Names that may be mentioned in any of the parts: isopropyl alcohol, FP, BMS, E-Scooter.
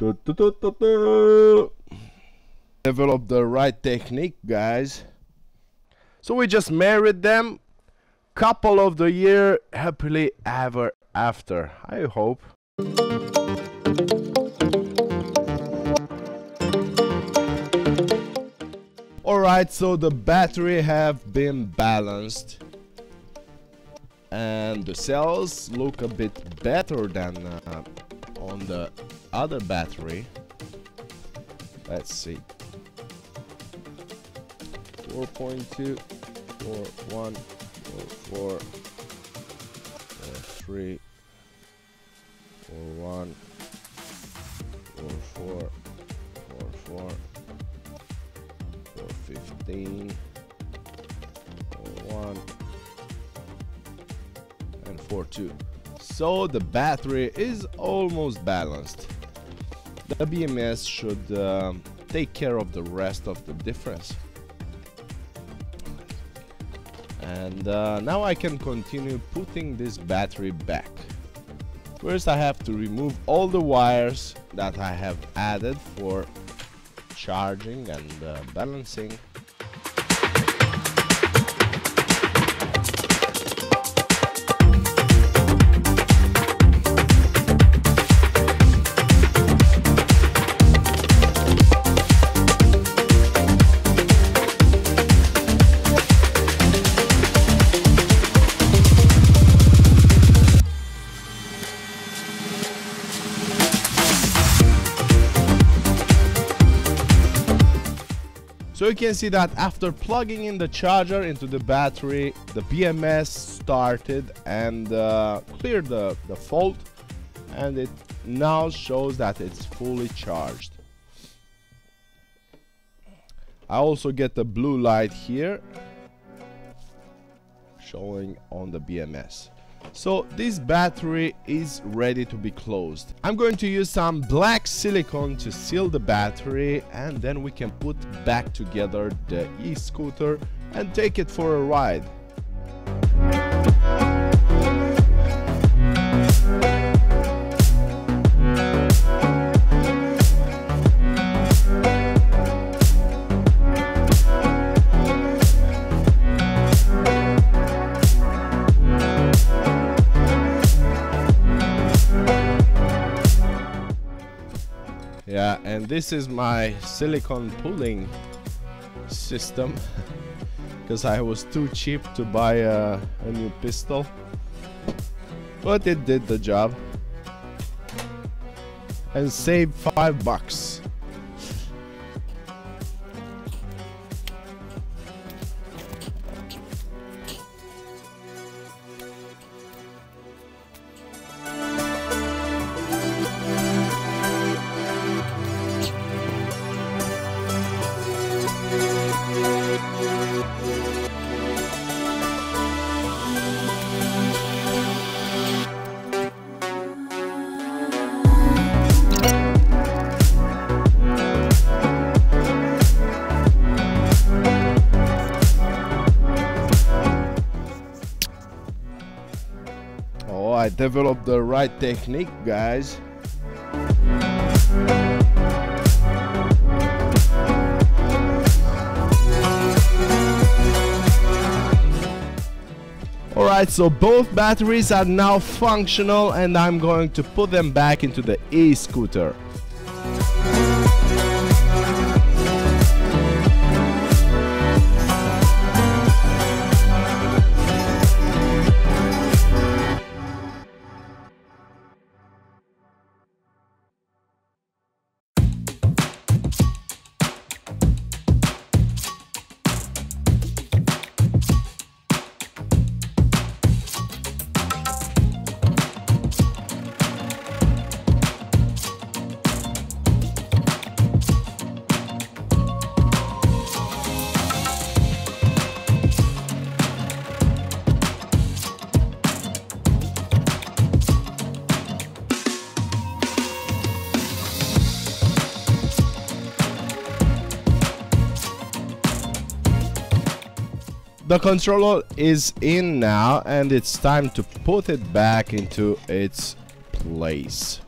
Develop the right technique, guys. So we just married them. Couple of the year, happily ever after, I hope. Alright, so the battery have been balanced and the cells look a bit better than on the other battery. Let's see, 4.2, 4.1, 4.4, 4.3, 4.1, 4.4, 4.4, 4.15, 4.1, and 4.2. So the battery is almost balanced. The BMS should take care of the rest of the difference. And now I can continue putting this battery back. First I have to remove all the wires that I have added for charging and balancing. So you can see that after plugging in the charger into the battery, the BMS started and cleared the fault, and it now shows that it's fully charged. I also get the blue light here showing on the BMS. So this battery is ready to be closed. I'm going to use some black silicone to seal the battery, and then we can put back together the e-scooter and take it for a ride. Yeah, and this is my silicone pulling system, because I was too cheap to buy a new pistol, but it did the job and saved $5. I developed the right technique, guys. Alright, so both batteries are now functional, and I'm going to put them back into the e-scooter. The controller is in now, and it's time to put it back into its place.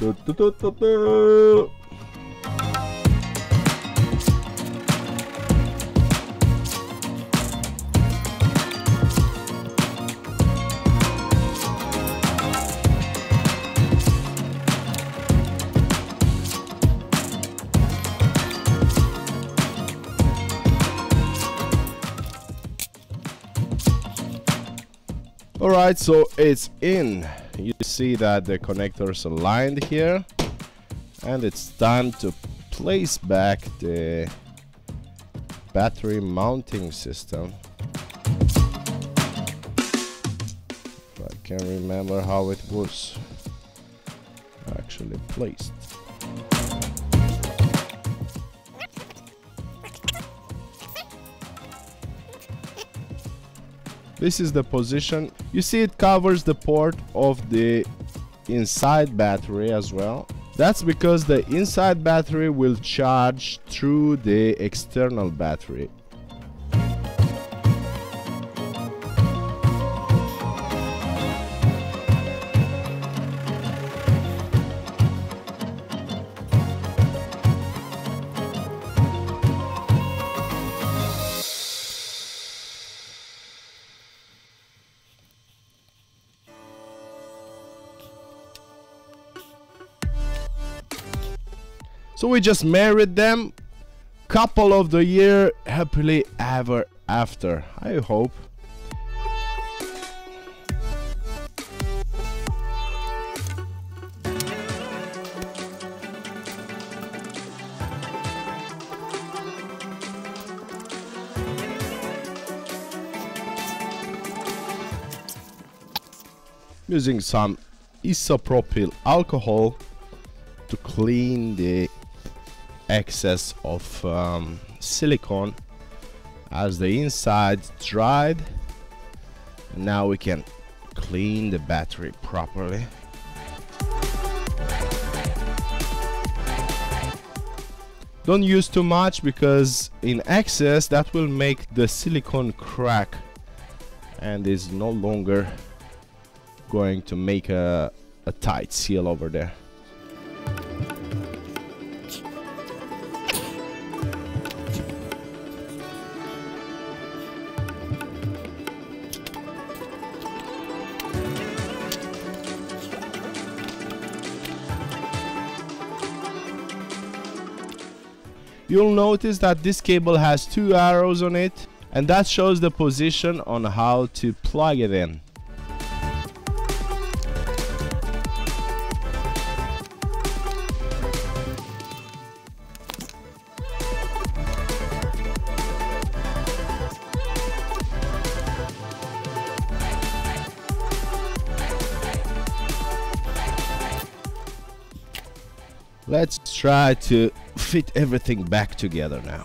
Ту-ту-ту-ту-ту. Alright, so it's in. You see that the connectors aligned here, and it's time to place back the battery mounting system. If I can remember how it was actually placed. This is the position. You see it covers the port of the inside battery as well. That's because the inside battery will charge through the external battery. So we just married them, couple of the year, happily ever after, I hope. Using some isopropyl alcohol to clean the excess of silicone as the inside dried. Now we can clean the battery properly. Don't use too much, because in excess that will make the silicone crack and is no longer going to make a tight seal over there. You'll notice that this cable has two arrows on it, and that shows the position on how to plug it in. Let's try to fit everything back together now.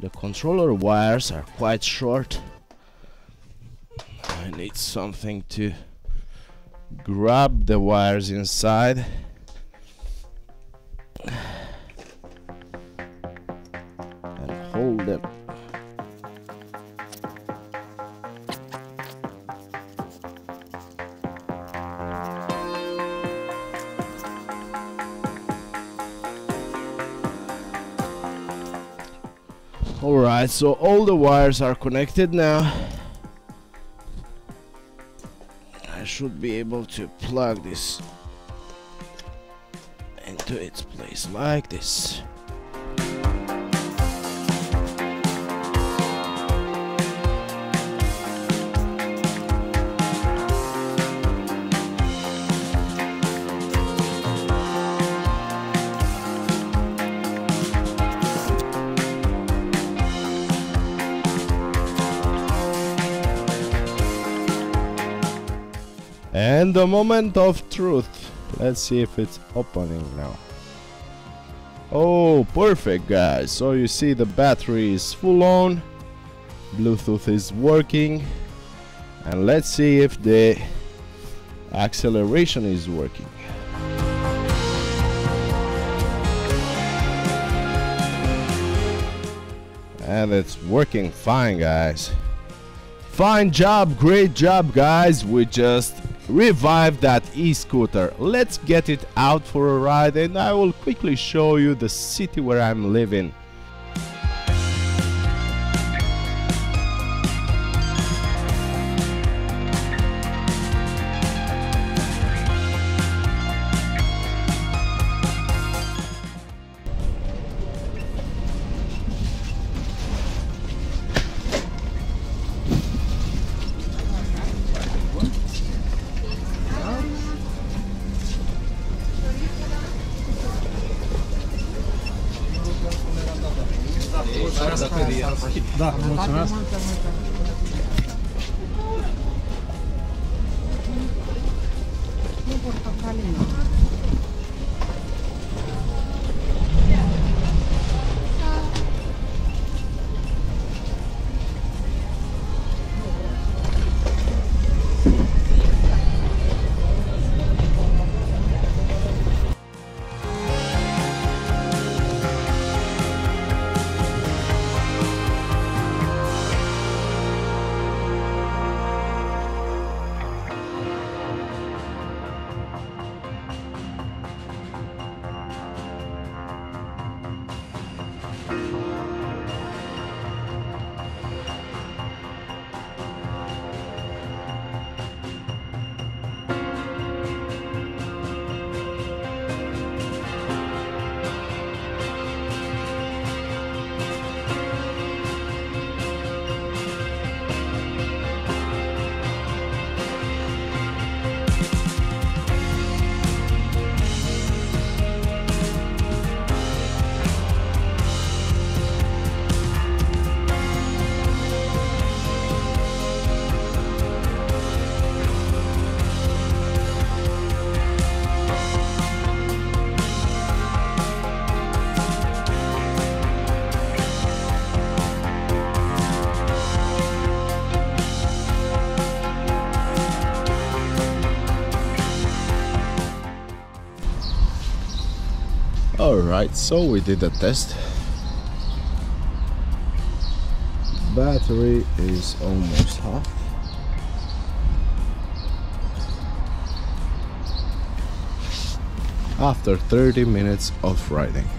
The controller wires are quite short. I need something to grab the wires inside. And hold them. Alright, so all the wires are connected now. I should be able to plug this into its place like this. And the moment of truth. Let's see if it's opening now. Oh, perfect, guys. So you see the battery is full on. Bluetooth is working. And let's see if the acceleration is working. And it's working fine, guys. Fine job, great job, guys. We just Revive that e-scooter, let's get it out for a ride and I will quickly show you the city where I'm living. Da, mulțumesc! Alright, so we did a test. Battery is almost half. After 30 minutes of riding.